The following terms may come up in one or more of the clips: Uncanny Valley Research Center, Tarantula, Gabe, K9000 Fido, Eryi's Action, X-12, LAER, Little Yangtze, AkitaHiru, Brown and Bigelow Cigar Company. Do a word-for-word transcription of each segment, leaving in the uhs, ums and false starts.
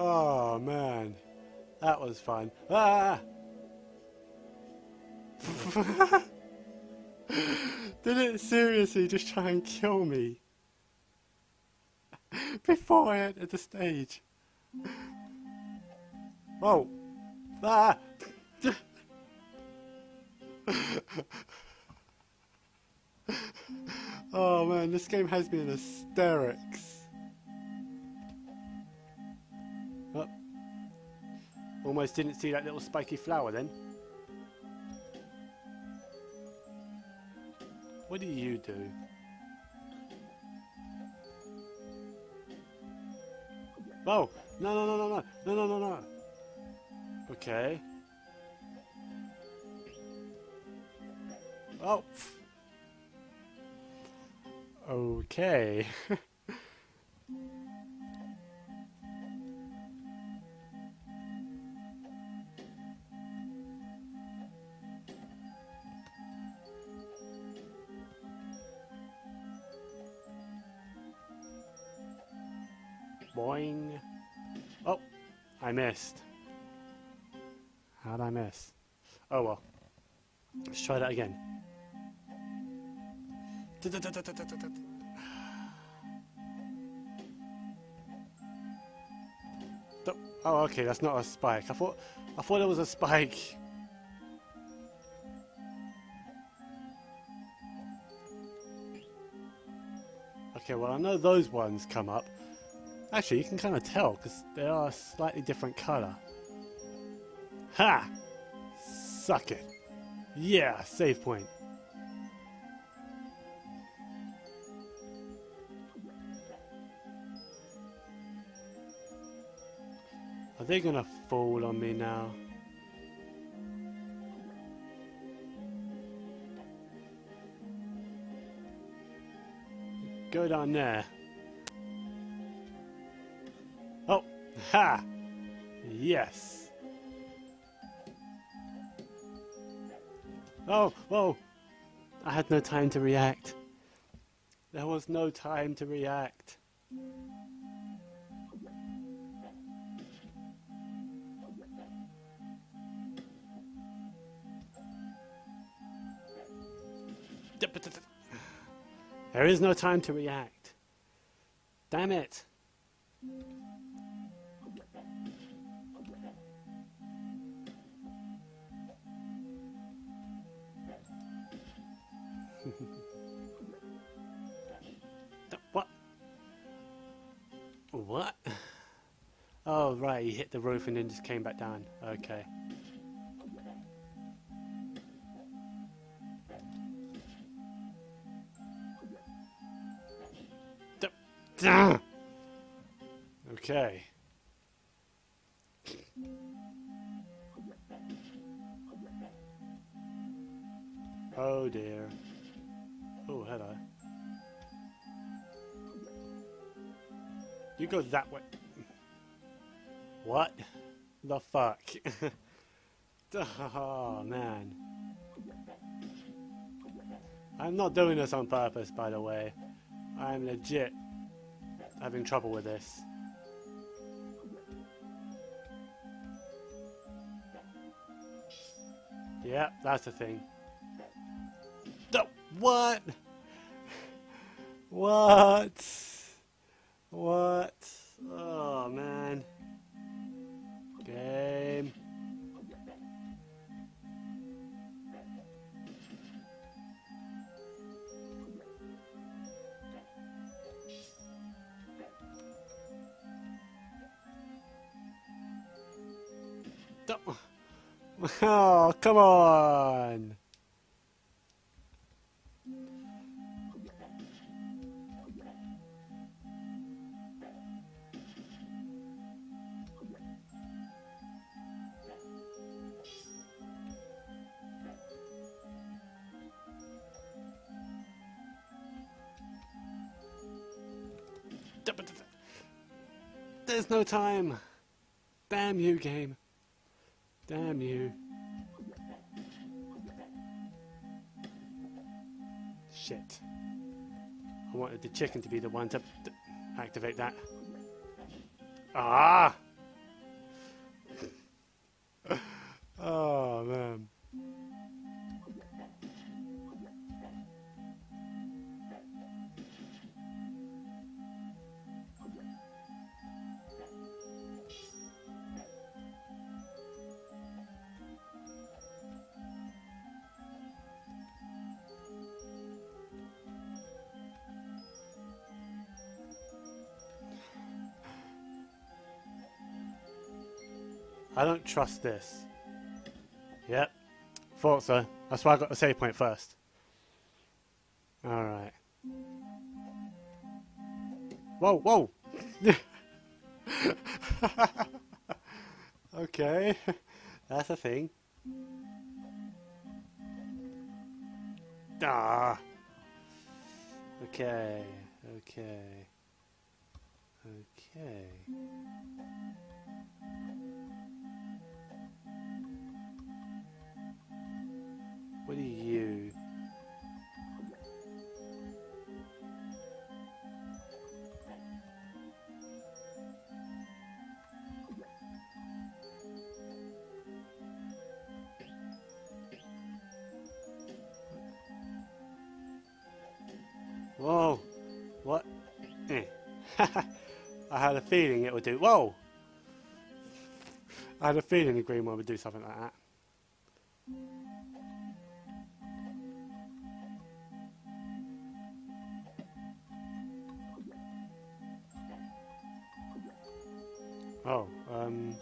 Oh man, that was fun. Ah! Did it seriously just try and kill me? Before I entered the stage. Whoa! Ah! Oh man, this game has me in hysterics. Oh. Almost didn't see that little spiky flower then. What do you do? Oh! No, no, no, no, no, no, no, no, no. Okay. Oh! Okay. Boing. Oh! I missed. How'd I miss? Oh well. Let's try that again. Oh, okay, that's not a spike. I thought, I thought it was a spike. Okay, well, I know those ones come up. Actually, you can kind of tell because they are a slightly different color. Ha! Suck it. Yeah, save point. Are they gonna fall on me now? Go down there. Oh! Ha! Yes! Oh! Whoa! I had no time to react. There was no time to react. There is no time to react. Damn it. What? What? Oh, right, he hit the roof and then just came back down. Okay. Okay. Oh dear. Oh, hello. You go that way. What the fuck? Oh man. I'm not doing this on purpose, by the way. I'm legit having trouble with this. Yeah, that's the thing. Oh, what? What? What? Oh, man. Game. Oh. Oh, come on! There's no time! Damn you, game! Damn you. Shit. I wanted the chicken to be the one to activate that. Ah! I don't trust this. Yep. Thought so. That's why I got the save point first. Alright. Whoa, whoa! Okay. That's a thing. Ah. Okay. Okay. Okay. What are you? Whoa! What? Eh. I had a feeling it would do. Whoa! I had a feeling the green one would do something like that. Oh, um.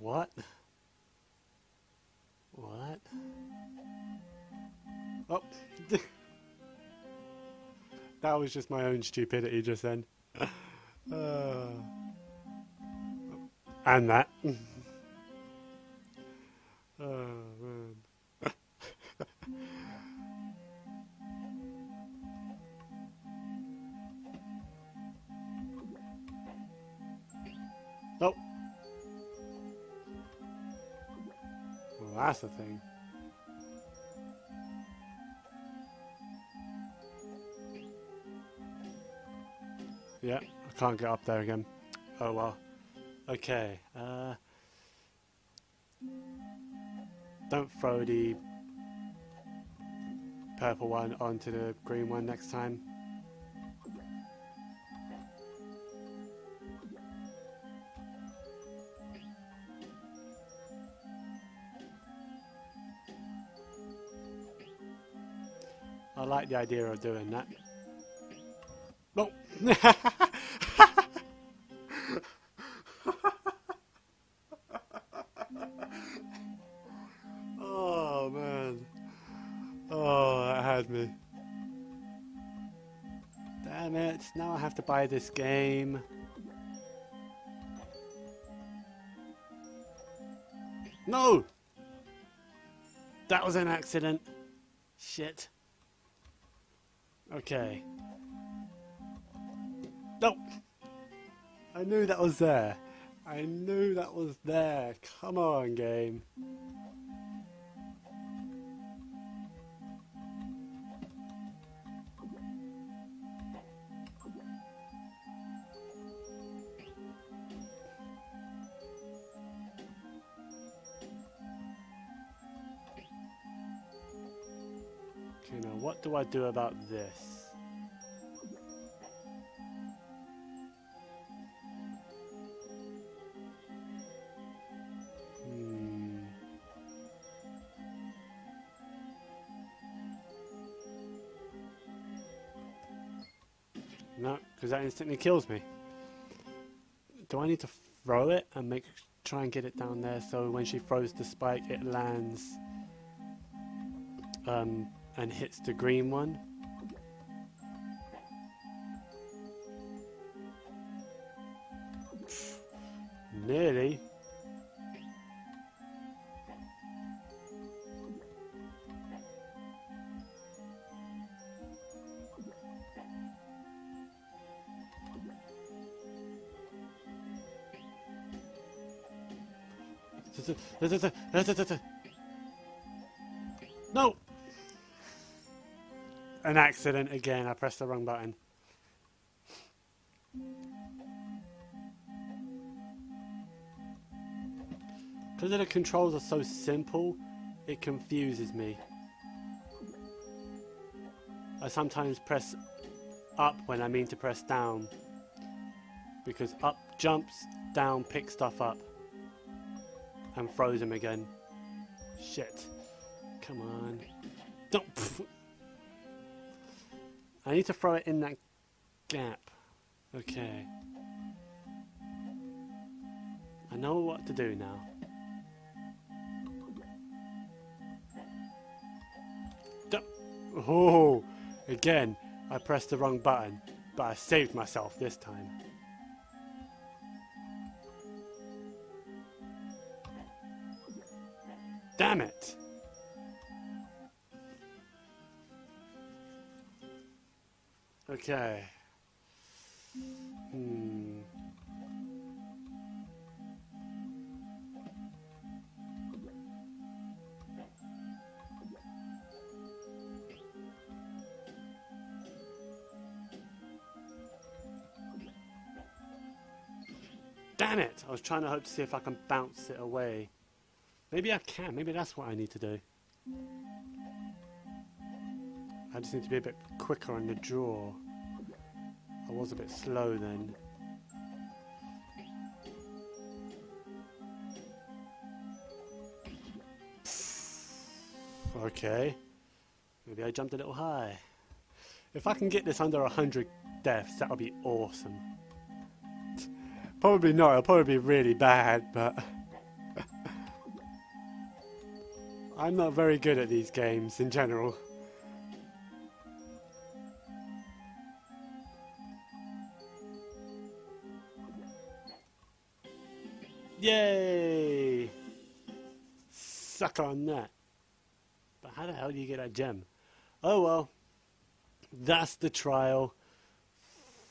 What? What? Oh. That was just my own stupidity just then. Uh, and that. Oh, man. Oh. That's the thing. Yeah, I can't get up there again. Oh well. Okay. Uh, don't throw the purple one onto the green one next time. I like the idea of doing that. No! Oh, man. Oh, that had me. Damn it, now I have to buy this game. No! That was an accident. Shit. Okay. Nope. I knew that was there. I knew that was there. Come on, game. Now, what do I do about this? Hmm. No, because that instantly kills me. Do I need to throw it and make try and get it down there so when she throws the spike it lands um and hits the green one? Pfft, nearly. No! An accident again, I pressed the wrong button. Because the controls are so simple, it confuses me. I sometimes press up when I mean to press down. Because up jumps, down picks stuff up. and froze him again. Shit. Come on. Don't. I need to throw it in that gap. Okay. I know what to do now. Oh, again, I pressed the wrong button, but I saved myself this time. Damn it! Okay. Hmm. Damn it! I was trying to hope to see if I can bounce it away. Maybe I can. Maybe that's what I need to do. I just need to be a bit quicker on the draw. I was a bit slow then. Okay. Maybe I jumped a little high. If I can get this under one hundred deaths, that'll be awesome. Probably not, it'll probably be really bad, but... I'm not very good at these games in general. Yay! Suck on that. But how the hell do you get that gem? Oh well. That's the trial.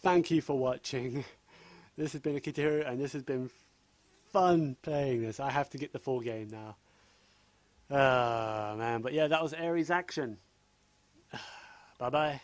Thank you for watching. This has been AkitaHiru, and this has been fun playing this. I have to get the full game now. Oh, man. But yeah, that was Eryi's Action. Bye-bye.